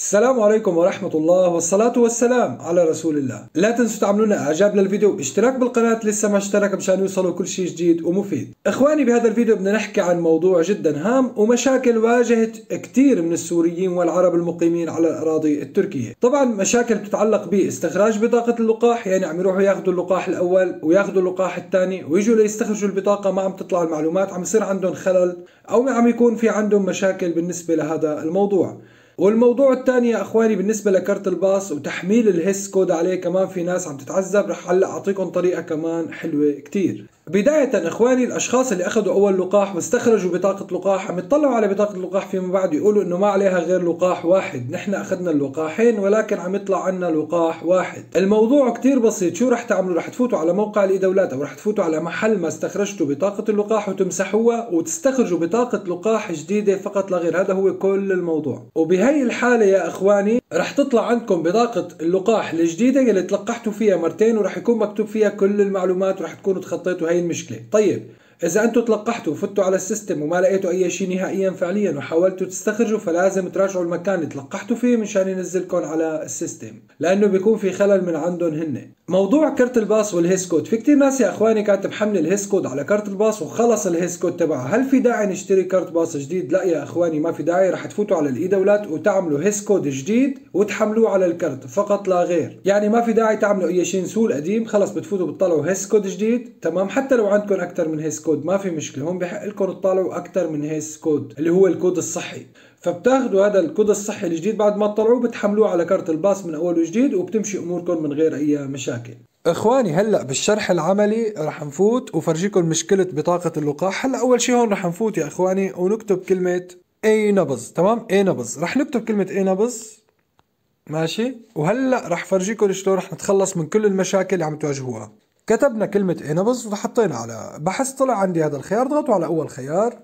السلام عليكم ورحمة الله، والصلاة والسلام على رسول الله. لا تنسوا تعملونا اعجاب للفيديو واشتراك بالقناة لسه ما اشترك مشان يوصلوا كل شيء جديد ومفيد. اخواني، بهذا الفيديو بدنا نحكي عن موضوع جدا هام ومشاكل واجهت كثير من السوريين والعرب المقيمين على الاراضي التركية. طبعا مشاكل بتتعلق باستخراج بطاقة اللقاح، يعني عم يروحوا ياخذوا اللقاح الاول وياخذوا اللقاح الثاني ويجوا ليستخرجوا البطاقة ما عم تطلع المعلومات، عم يصير عندهم خلل او عم يكون في عندهم مشاكل بالنسبة لهذا الموضوع. والموضوع الثاني يا اخواني بالنسبه لكارت الباص وتحميل الهس كود عليه، كمان في ناس عم تتعذب. رح هلا اعطيكم طريقه كمان حلوه كتير. بدايه اخواني، الاشخاص اللي اخذوا اول لقاح واستخرجوا بطاقه لقاح عم يطلعوا على بطاقه اللقاح فيما بعد يقولوا انه ما عليها غير لقاح واحد، نحن اخذنا اللقاحين ولكن عم يطلع عنا لقاح واحد. الموضوع كتير بسيط، شو رح تعملوا؟ رح تفوتوا على موقع الاي دولات او رح تفوتوا على محل ما استخرجتوا بطاقه اللقاح وتمسحوها وتستخرجوا بطاقه لقاح جديده فقط لا غير، هذا هو كل الموضوع. وبهي الحاله يا اخواني رح تطلع عندكم بطاقه اللقاح الجديده اللي تلقحتوا فيها مرتين ورح يكون مكتوب فيها كل المعلومات ورح تكونوا تخطيتوا هي المشكله. طيب اذا انتم تلقحتوا وفتوا على السيستم وما لقيتوا اي شيء نهائيا فعليا وحاولتوا تستخرجوا، فلازم تراجعوا المكان اللي تلقحتوا فيه مشان ينزلكم على السيستم، لانه بيكون في خلل من عندهم هن. موضوع كارت الباص والهيسكود، في كثير ناس يا اخواني كانت محمله الهيسكود على كارت الباص وخلص الهيسكود تبعها. هل في داعي نشتري كارت باص جديد؟ لا يا اخواني ما في داعي، رح تفوتوا على الاي دولات وتعملوا هيسكود جديد وتحملوه على الكارت فقط لا غير، يعني ما في داعي تعملوا اي شيء، نسوه القديم خلص بتفوتوا بتطلعوا هيسكود جديد، تمام؟ حتى لو عندكم اكثر من هيسكود ما في مشكله، هون بحق لكم تطلعوا اكثر من هيس كود اللي هو الكود الصحي، فبتاخذوا هذا الكود الصحي الجديد بعد ما تطلعوه بتحملوه على كارت الباص من اول وجديد وبتمشي اموركم من غير اي مشاكل. اخواني هلا بالشرح العملي رح نفوت وفرجيكم مشكله بطاقه اللقاح. هلا اول شيء هون رح نفوت يا اخواني ونكتب كلمه اي نبض، تمام؟ اي نبض، رح نكتب كلمه اي نبض، ماشي؟ وهلا رح فرجيكم شلون رح نتخلص من كل المشاكل اللي عم تواجهوها. كتبنا كلمة اي نبض وحطينا على بحث، طلع عندي هذا الخيار، ضغطوا على أول خيار،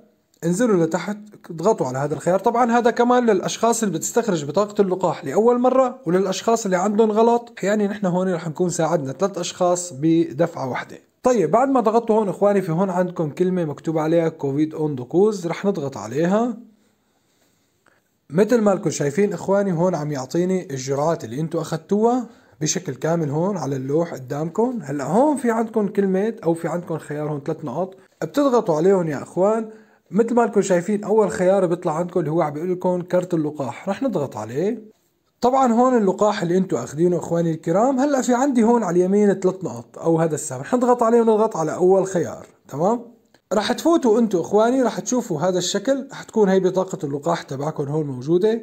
انزلوا لتحت ضغطوا على هذا الخيار. طبعا هذا كمان للأشخاص اللي بتستخرج بطاقة اللقاح لأول مرة وللأشخاص اللي عندهم غلط، يعني نحن هون رح نكون ساعدنا 3 أشخاص بدفعة واحدة. طيب بعد ما ضغطوا هون إخواني، في هون عندكم كلمة مكتوب عليها كوفيد اون دوكوز، رح نضغط عليها. مثل ما لكم شايفين إخواني هون عم يعطيني الجرعات اللي انتم أخذتوها بشكل كامل هون على اللوح قدامكم. هلا هون في عندكم كلمه او في عندكم خيار هون 3 نقاط بتضغطوا عليهم يا اخوان. مثل ما لكم شايفين اول خيار بيطلع عندكم اللي هو عم بيقول لكم كارت اللقاح، رح نضغط عليه. طبعا هون اللقاح اللي انتم اخذينه اخواني الكرام، هلا في عندي هون على اليمين 3 نقاط او هذا السهم، رح نضغط عليه ونضغط على اول خيار، تمام؟ رح تفوتوا انتم اخواني رح تشوفوا هذا الشكل، رح تكون هي بطاقه اللقاح تبعكم هون موجوده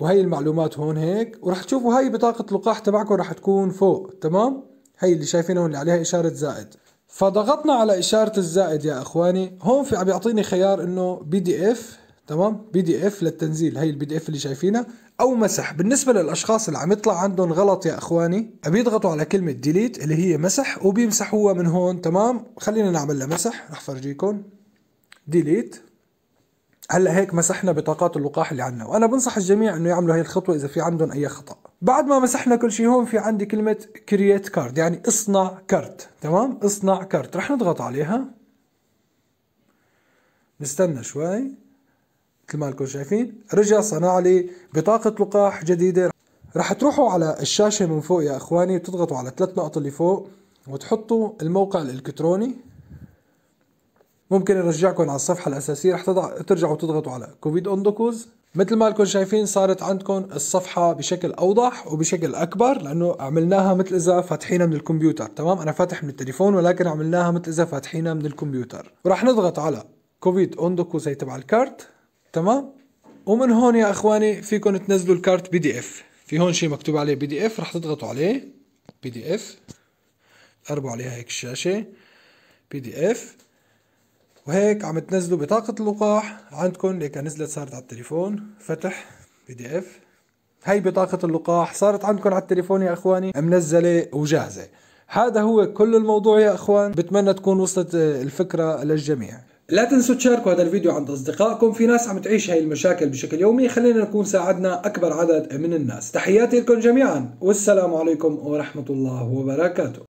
وهي المعلومات هون هيك، ورح تشوفوا هاي بطاقة اللقاح تبعكم رح تكون فوق، تمام؟ هي اللي شايفينها اللي عليها إشارة زائد. فضغطنا على إشارة الزائد يا إخواني، هون في عم يعطيني خيار إنه PDF، تمام؟ PDF للتنزيل، هي الPDF اللي شايفينها، أو مسح. بالنسبة للأشخاص اللي عم يطلع عندهم غلط يا إخواني، بيضغطوا على كلمة Delete اللي هي مسح وبيمسحوها من هون، تمام؟ خلينا نعمل لها مسح، رح فرجيكم. Delete. هلا هيك مسحنا بطاقات اللقاح اللي عندنا، وانا بنصح الجميع انه يعملوا هي الخطوه اذا في عندهم اي خطا. بعد ما مسحنا كل شيء هون في عندي كلمه كرييت كارد، يعني اصنع كارت، تمام؟ اصنع كارت، رح نضغط عليها. نستنى شوي، مثل ما لكم شايفين رجع صنع لي بطاقه لقاح جديده. رح تروحوا على الشاشه من فوق يا اخواني وتضغطوا على 3 نقط اللي فوق وتحطوا الموقع الالكتروني. ممكن يرجعكم على الصفحة الأساسية، رح ترجعوا تضغطوا على كوفيد اون دوكوز. مثل ما لكم شايفين صارت عندكم الصفحة بشكل أوضح وبشكل أكبر، لأنه عملناها مثل إذا فاتحينها من الكمبيوتر، تمام؟ أنا فاتح من التليفون ولكن عملناها مثل إذا فاتحينها من الكمبيوتر. ورح نضغط على كوفيد اون دوكوز هي تبع الكارت، تمام؟ ومن هون يا إخواني فيكم تنزلوا الكارت PDF، في هون شيء مكتوب عليه PDF، رح تضغطوا عليه PDF، تقربوا عليها هيك الشاشة PDF، وهيك عم تنزلوا بطاقة اللقاح عندكم. ليك نزلت صارت على التليفون، فتح PDF، هي بطاقة اللقاح صارت عندكم على التليفون يا اخواني منزلة وجاهزة. هذا هو كل الموضوع يا اخوان، بتمنى تكون وصلت الفكرة للجميع. لا تنسوا تشاركوا هذا الفيديو عند اصدقائكم، في ناس عم تعيش هاي المشاكل بشكل يومي، خلينا نكون ساعدنا اكبر عدد من الناس. تحياتي لكم جميعا والسلام عليكم ورحمة الله وبركاته.